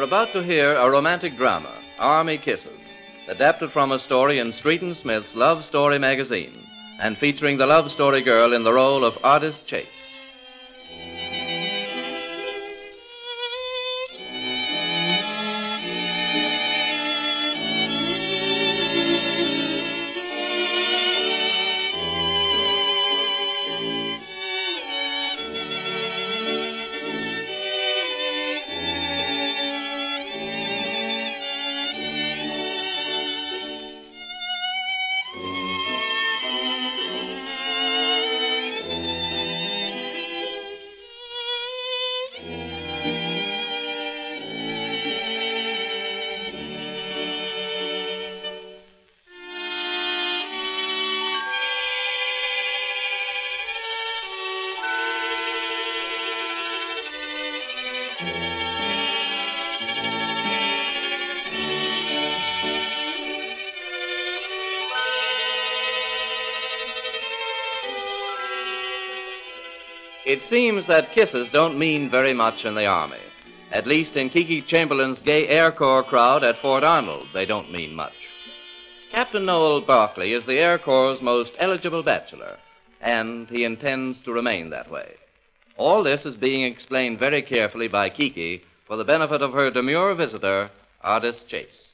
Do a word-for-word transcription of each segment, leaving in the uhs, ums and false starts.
are about to hear a romantic drama, Army Kisses, adapted from a story in Street and Smith's Love Story magazine and featuring the Love Story girl in the role of Artis Chase. It seems that kisses don't mean very much in the Army. At least in Kiki Chamberlain's gay Air Corps crowd at Fort Arnold, they don't mean much. Captain Noel Barclay is the Air Corps' most eligible bachelor, and he intends to remain that way. All this is being explained very carefully by Kiki for the benefit of her demure visitor, Artis Chase.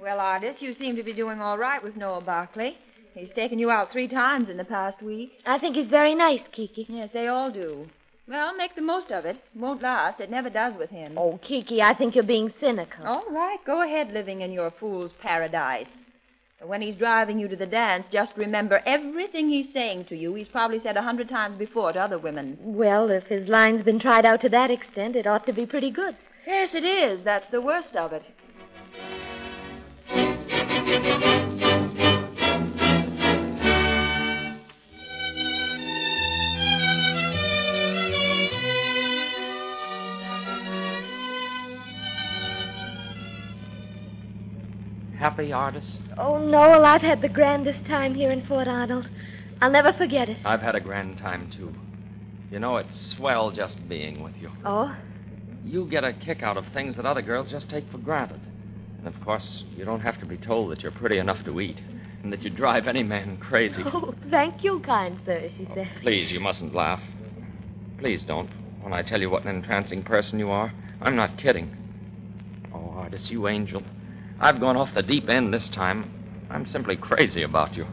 Well, Artis, you seem to be doing all right with Noel Barclay. He's taken you out three times in the past week. I think he's very nice, Kiki. Yes, they all do. Well, make the most of it. Won't last. It never does with him. Oh, Kiki, I think you're being cynical. All right, go ahead living in your fool's paradise. But when he's driving you to the dance, just remember everything he's saying to you. He's probably said a hundred times before to other women. Well, if his line's been tried out to that extent, it ought to be pretty good. Yes, it is. That's the worst of it. Happy, Artis? Oh, Noel, I've had the grandest time here in Fort Arnold. I'll never forget it. I've had a grand time, too. You know, it's swell just being with you. Oh? You get a kick out of things that other girls just take for granted. And, of course, you don't have to be told that you're pretty enough to eat and that you drive any man crazy. Oh, thank you, kind sir, she oh, said. Please, you mustn't laugh. Please don't, when I tell you what an entrancing person you are. I'm not kidding. Oh, Artis, you angel. I've gone off the deep end this time. I'm simply crazy about you.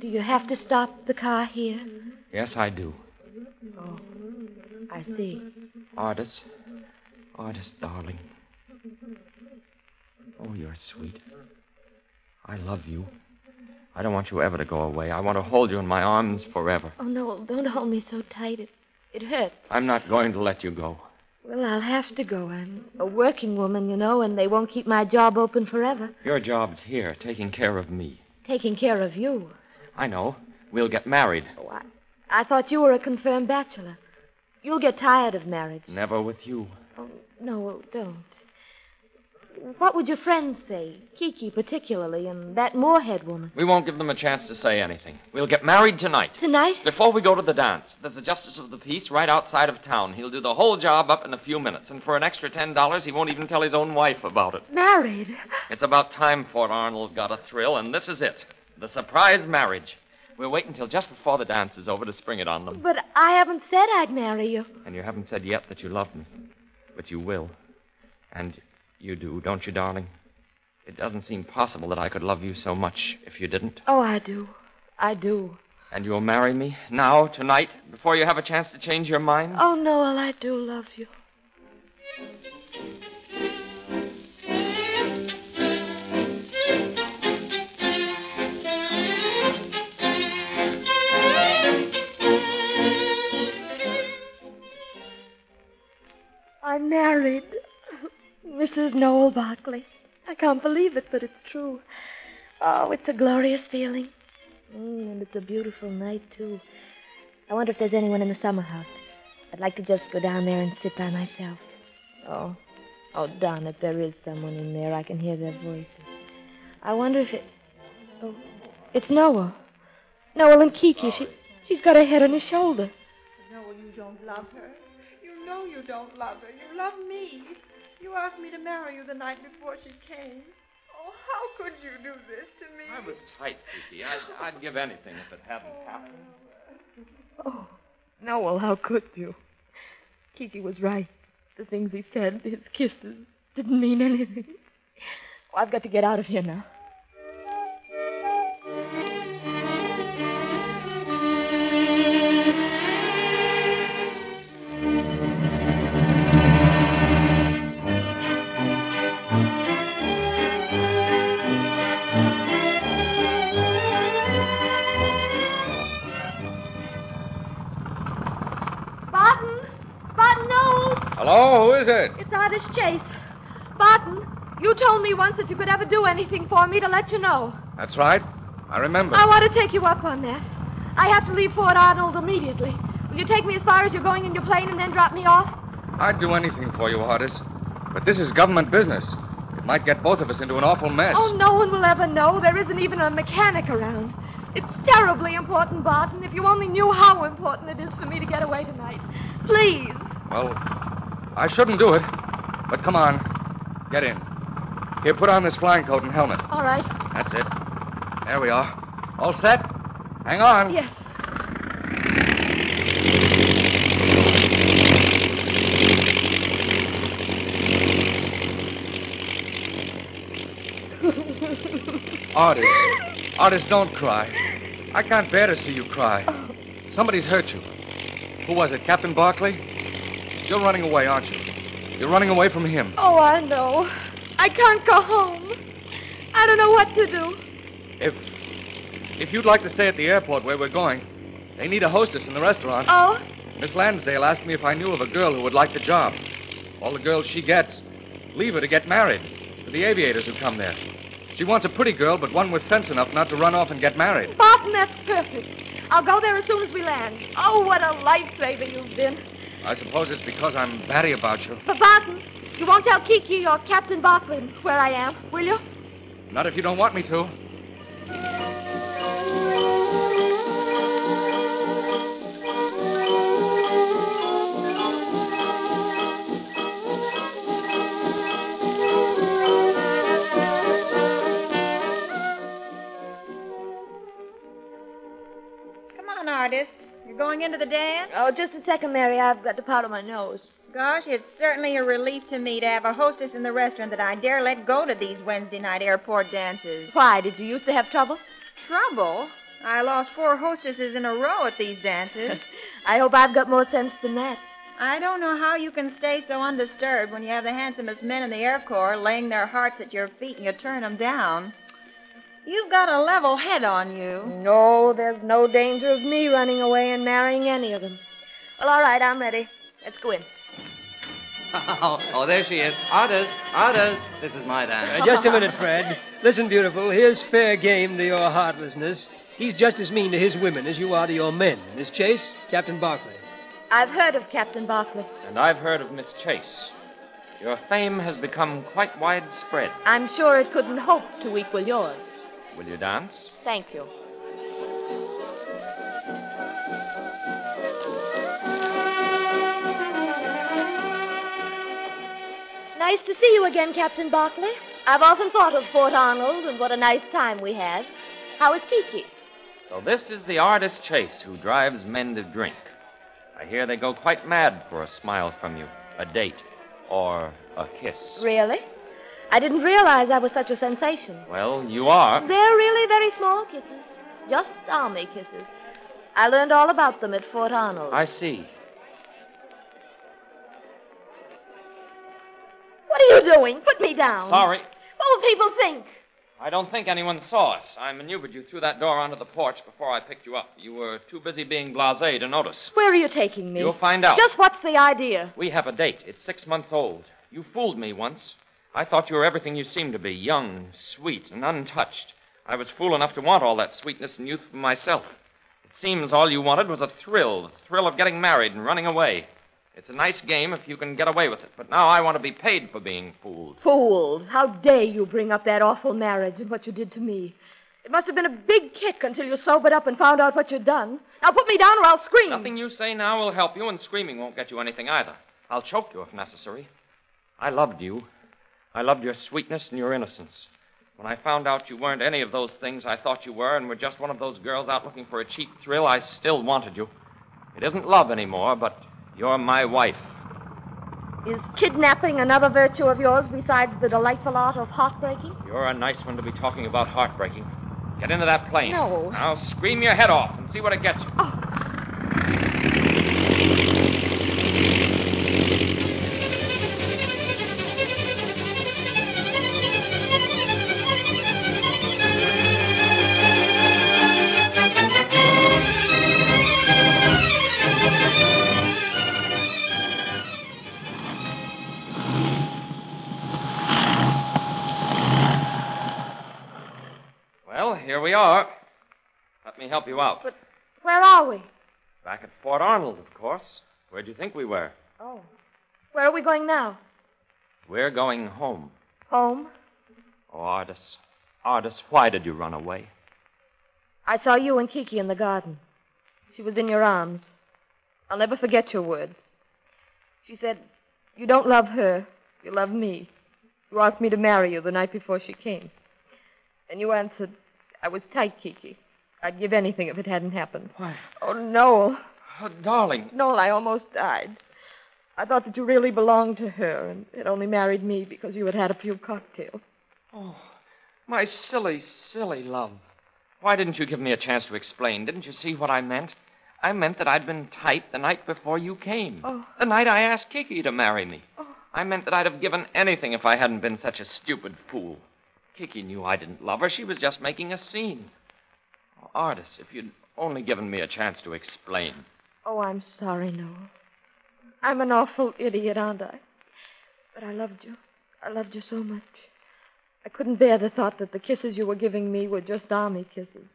Do you have to stop the car here? Yes, I do. Oh, I see. Artis. Artis, darling. Oh, you're sweet. I love you. I don't want you ever to go away. I want to hold you in my arms forever. Oh, no, don't hold me so tight. It, it hurts. I'm not going to let you go. Well, I'll have to go. I'm a working woman, you know, and they won't keep my job open forever. Your job's here, taking care of me. Taking care of you? I know. We'll get married. Oh, I, I thought you were a confirmed bachelor. You'll get tired of marriage. Never with you. Oh, no, don't. What would your friends say? Kiki, particularly, and that Moorhead woman. We won't give them a chance to say anything. We'll get married tonight. Tonight? Before we go to the dance. There's a justice of the peace right outside of town. He'll do the whole job up in a few minutes. And for an extra ten dollars, he won't even tell his own wife about it. Married? It's about time Fort Arnold got a thrill, and this is it. The surprise marriage. We'll wait until just before the dance is over to spring it on them. But I haven't said I'd marry you. And you haven't said yet that you love me. But you will. And... you do, don't you, darling? It doesn't seem possible that I could love you so much if you didn't. Oh, I do. I do. And you'll marry me now, tonight, before you have a chance to change your mind? Oh, Noel, I do love you. I'm married. Missus Noel Barclay. I can't believe it, but it's true. Oh, it's a glorious feeling. Mm, and it's a beautiful night, too. I wonder if there's anyone in the summer house. I'd like to just go down there and sit by myself. Oh, oh, darn it, there is someone in there. I can hear their voices. I wonder if it... Oh, it's Noel. Noel and Kiki. She, she's got her head on his shoulder. Noel, you don't love her. You know you don't love her. You love me. You asked me to marry you the night before she came. Oh, how could you do this to me? I was tight, Vicky. I'd, I'd give anything if it hadn't happened. Oh, Noel, how could you? Kiki was right. The things he said, his kisses, didn't mean anything. Oh, I've got to get out of here now. Hello? Who is it? It's Artis Chase. Barton, you told me once if you could ever do anything for me to let you know. That's right. I remember. I want to take you up on that. I have to leave Fort Arnold immediately. Will you take me as far as you're going in your plane and then drop me off? I'd do anything for you, Artis. But this is government business. It might get both of us into an awful mess. Oh, no one will ever know. There isn't even a mechanic around. It's terribly important, Barton. If you only knew how important it is for me to get away tonight. Please. Well, I shouldn't do it, but come on. Get in. Here, put on this flying coat and helmet. All right. That's it. There we are. All set? Hang on. Yes. Artis. Artis, don't cry. I can't bear to see you cry. Somebody's hurt you. Who was it, Captain Barclay? You're running away, aren't you? You're running away from him. Oh, I know. I can't go home. I don't know what to do. If if you'd like to stay at the airport where we're going, they need a hostess in the restaurant. Oh? Miss Lansdale asked me if I knew of a girl who would like the job. All the girls she gets, leave her to get married to the aviators who come there. She wants a pretty girl, but one with sense enough not to run off and get married. Barton, that's perfect. I'll go there as soon as we land. Oh, what a lifesaver you've been. I suppose it's because I'm batty about you. But, Barton, you won't tell Kiki or Captain Barclay where I am, will you? Not if you don't want me to. Come on, Artis. Going into the dance? Oh, just a second, Mary. I've got to powder my nose. Gosh, it's certainly a relief to me to have a hostess in the restaurant that I dare let go to these Wednesday night airport dances. Why? Did you used to have trouble? Trouble? I lost four hostesses in a row at these dances. I hope I've got more sense than that. I don't know how you can stay so undisturbed when you have the handsomest men in the Air Corps laying their hearts at your feet and you turn them down. You've got a level head on you. No, there's no danger of me running away and marrying any of them. Well, all right, I'm ready. Let's go in. Oh, oh there she is. Artis, Artis, this is my dance. Uh, just a minute, Fred. Listen, beautiful, here's fair game to your heartlessness. He's just as mean to his women as you are to your men. Miss Chase, Captain Barclay. I've heard of Captain Barclay. And I've heard of Miss Chase. Your fame has become quite widespread. I'm sure it couldn't hope to equal yours. Will you dance? Thank you. Nice to see you again, Captain Barclay. I've often thought of Fort Arnold and what a nice time we had. How is Kiki? So this is the Artis Chase who drives men to drink. I hear they go quite mad for a smile from you, a date, or a kiss. Really? I didn't realize I was such a sensation. Well, you are. They're really very small kisses. Just army kisses. I learned all about them at Fort Arnold. I see. What are you doing? Put me down. Sorry. What will people think? I don't think anyone saw us. I maneuvered you through that door onto the porch before I picked you up. You were too busy being blasé to notice. Where are you taking me? You'll find out. Just what's the idea? We have a date. It's six months old. You fooled me once. I thought you were everything you seemed to be, young, sweet, and untouched. I was fool enough to want all that sweetness and youth for myself. It seems all you wanted was a thrill, the thrill of getting married and running away. It's a nice game if you can get away with it, but now I want to be paid for being fooled. Fooled? How dare you bring up that awful marriage and what you did to me. It must have been a big kick until you sobered up and found out what you'd done. Now put me down or I'll scream. Nothing you say now will help you, and screaming won't get you anything either. I'll choke you if necessary. I loved you. I loved your sweetness and your innocence. When I found out you weren't any of those things I thought you were and were just one of those girls out looking for a cheap thrill, I still wanted you. It isn't love anymore, but you're my wife. Is kidnapping another virtue of yours besides the delightful art of heartbreaking? You're a nice one to be talking about heartbreaking. Get into that plane. No. Now scream your head off and see what it gets you. Oh. Here we are. Let me help you out. But where are we? Back at Fort Arnold, of course. Where'd you think we were? Oh. Where are we going now? We're going home. Home? Oh, Artis. Artis, why did you run away? I saw you and Kiki in the garden. She was in your arms. I'll never forget your words. She said, you don't love her. You love me. You asked me to marry you the night before she came. And you answered... I was tight, Kiki. I'd give anything if it hadn't happened. Why? Oh, Noel. Oh, darling. Noel, I almost died. I thought that you really belonged to her and had only married me because you had had a few cocktails. Oh, my silly, silly love. Why didn't you give me a chance to explain? Didn't you see what I meant? I meant that I'd been tight the night before you came. Oh. The night I asked Kiki to marry me. Oh. I meant that I'd have given anything if I hadn't been such a stupid fool. Kiki knew I didn't love her. She was just making a scene. Oh, Artis, if you'd only given me a chance to explain. Oh, I'm sorry, Noel. I'm an awful idiot, aren't I? But I loved you. I loved you so much. I couldn't bear the thought that the kisses you were giving me were just army kisses.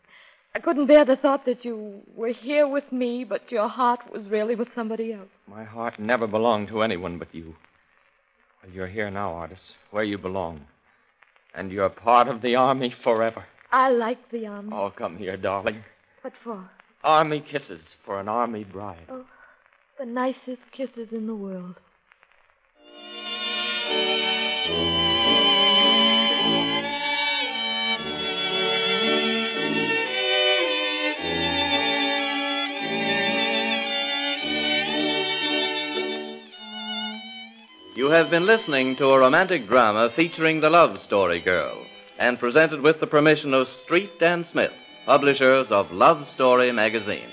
I couldn't bear the thought that you were here with me, but your heart was really with somebody else. My heart never belonged to anyone but you. Well, you're here now, Artis, where you belong. And you're part of the Army forever. I like the Army. Oh, come here, darling. What for? Army kisses for an Army bride. Oh, the nicest kisses in the world. You have been listening to a romantic drama featuring the Love Story Girl and presented with the permission of Street and Smith's, publishers of Love Story magazine.